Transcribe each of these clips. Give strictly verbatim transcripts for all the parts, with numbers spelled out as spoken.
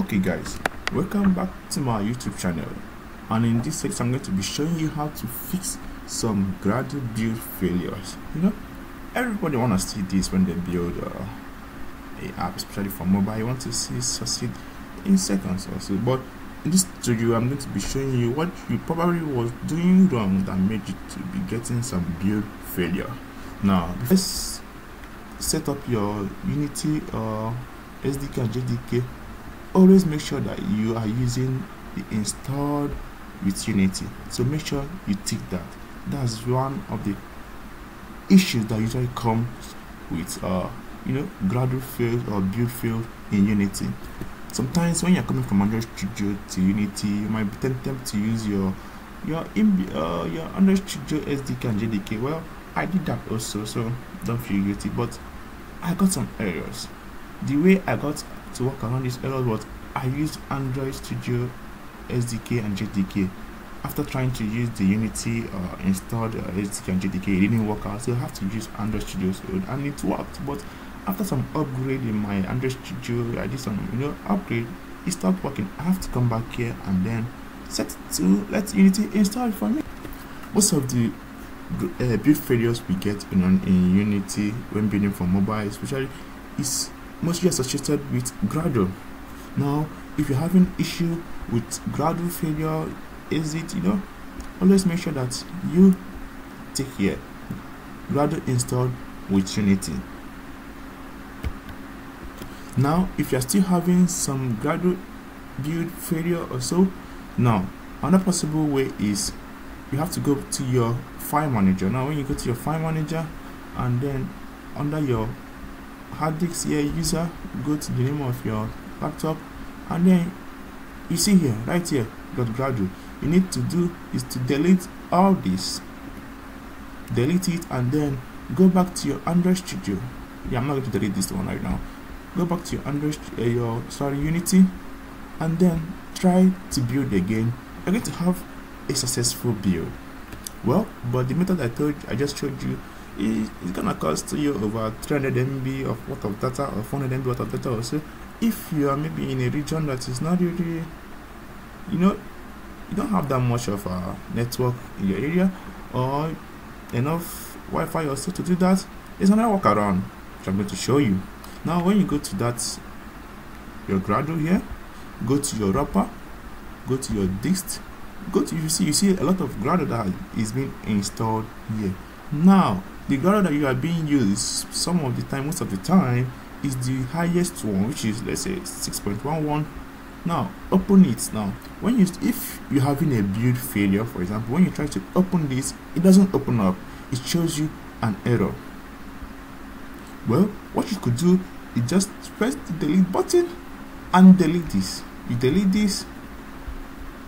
Okay guys, welcome back to my YouTube channel, and in this section I'm going to be showing you how to fix some Gradle build failures. You know, everybody want to see this when they build uh, an app, especially for mobile. You want to see it succeed in seconds or so, but in this tutorial I'm going to be showing you what you probably was doing wrong that made you to be getting some build failure. Now let's set up your Unity uh, S D K and J D K. Always make sure that you are using the installed with Unity, so make sure you tick that. That's one of the issues that usually comes with uh you know Gradle fail or build fail in Unity. Sometimes when you're coming from Android Studio to Unity, you might be tempted to use your your in uh, your Android Studio S D K and J D K. Well, I did that also, so don't feel guilty, but I got some errors. The way I got to work around this error was I used Android Studio S D K and J D K. After trying to use the Unity uh, installed uh, S D K and J D K, it didn't work out, so I have to use Android Studio, and it worked. But after some upgrade in my Android Studio, I did some you know upgrade, it stopped working. I have to come back here and then set it to let Unity install it for me. Most of the uh, build failures we get in, in Unity when building for mobile, especially, is mostly associated with Gradle. Now, if you're having issue with Gradle failure, is it you know, always make sure that you take here Gradle installed with Unity. Now, if you're still having some Gradle build failure or so, now another possible way is you have to go to your file manager. Now, when you go to your file manager, and then under your hard disk here, user, go to the name of your laptop, and then you see here, right here, got Gradle. You need to do is to delete all this, delete it, and then go back to your Android Studio. Yeah, I'm not going to delete this one right now. Go back to your Android, uh, your sorry, Unity, and then try to build again. You're going to have a successful build. Well, but the method I told, I just showed you, it's gonna cost you over three hundred M B of worth of data, or four hundred M B worth of data also, if you are maybe in a region that is not really, you know, you don't have that much of a network in your area, or enough Wi-Fi also to do that. It's another workaround which I'm going to show you. Now, when you go to that, your Gradle here, go to your wrapper, go to your dist, go to you see you see a lot of Gradle that is being installed here. Now, the Gradle that you are being used some of the time, most of the time, is the highest one, which is, let's say, six point one one. Now, open it. Now, when you if you're having a build failure, for example, when you try to open this, it doesn't open up. It shows you an error. Well, what you could do is just press the delete button and delete this. You delete this,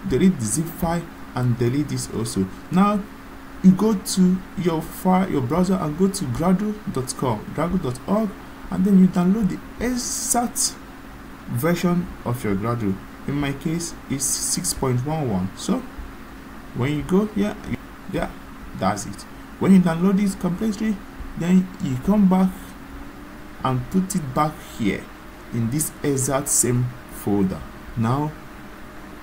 delete the zip file, and delete this also. Now, you go to your file, your browser, and go to gradle dot com, gradle dot org, and then you download the exact version of your Gradle. In my case, it's six point one one. So when you go here, yeah, yeah, that's it. When you download it completely, then you come back and put it back here in this exact same folder. Now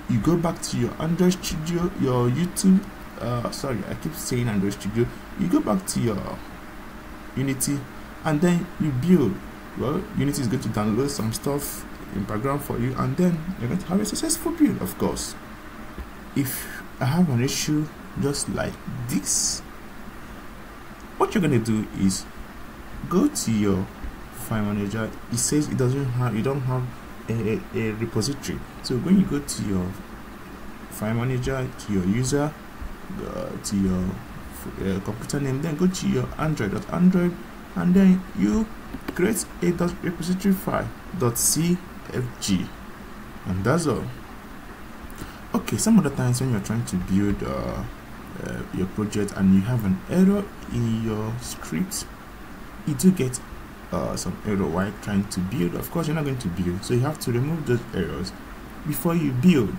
you go back to your Android Studio, your YouTube. Uh, sorry, I keep saying Android Studio. You go back to your Unity, and then you build. Well, Unity is going to download some stuff in background for you, and then you're going to have a successful build, of course. If I have an issue just like this, what you're going to do is go to your file manager. It says it doesn't have, you don't have a, a, a repository. So when you go to your file manager, to your user, Uh, to your uh, computer name, then go to your android dot android, and then you create a dot repository file .cfg, and that's all. Okay, some other times when you're trying to build uh, uh, your project and you have an error in your script, you do get uh, some error while trying to build. Of course, you're not going to build, so you have to remove those errors before you build.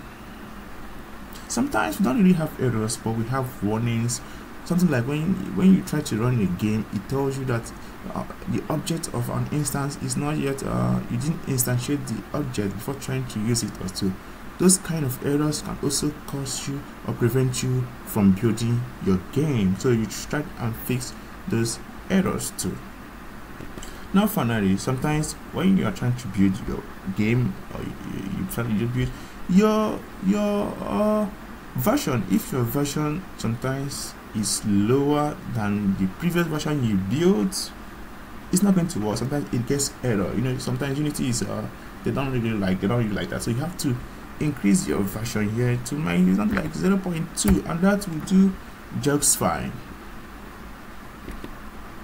Sometimes we don't really have errors, but we have warnings, Something like when when you try to run a game, it tells you that uh, the object of an instance is not yet uh, you didn't instantiate the object before trying to use it or so. Those kind of errors can also cause you or prevent you from building your game. So you should try and fix those errors too. Now finally, sometimes when you are trying to build your game or you, you try to build your your uh, version, if your version sometimes is lower than the previous version you built, it's not going to work. Sometimes it gets error. You know, sometimes Unity is uh, they don't really like they don't really like that. So you have to increase your version here to mine is not like zero point two, and that will do just fine.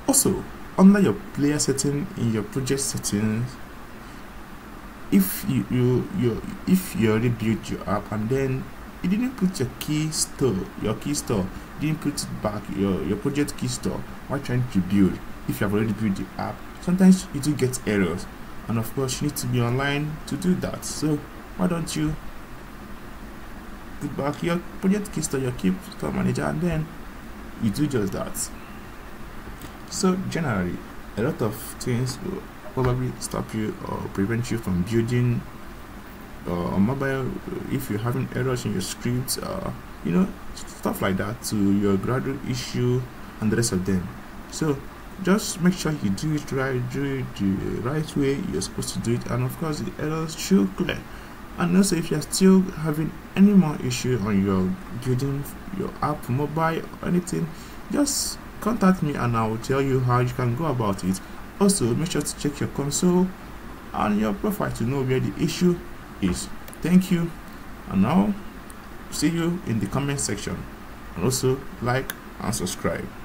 Also, under your player setting in your project settings, if you you, you if you already built your app and then you didn't put your key store, your key store, didn't put it back, your, your project key store, while trying to build, if you have already built the app, sometimes you do get errors. And of course, you need to be online to do that. So why don't you put back your project key store, your key store manager, and then you do just that. So generally, a lot of things will probably stop you or prevent you from building Uh, mobile, if you're having errors in your scripts, uh, you know, stuff like that, to your Gradle issue and the rest of them. So just make sure you do it right, do it the right way you're supposed to do it, and of course the errors should clear. And also, if you're still having any more issue on your building your app, mobile or anything, just contact me and I will tell you how you can go about it. Also, make sure to check your console and your profile to know where the issue is. Thank you, and now see you in the comment section, and also like and subscribe.